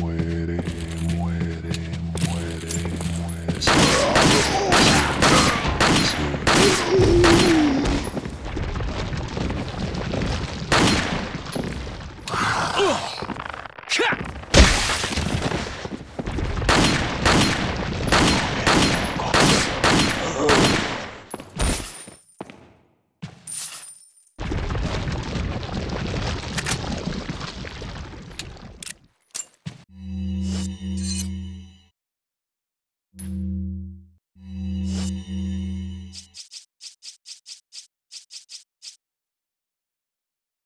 where